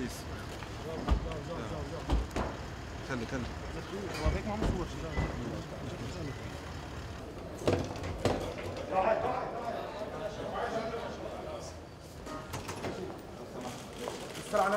please. Tell me.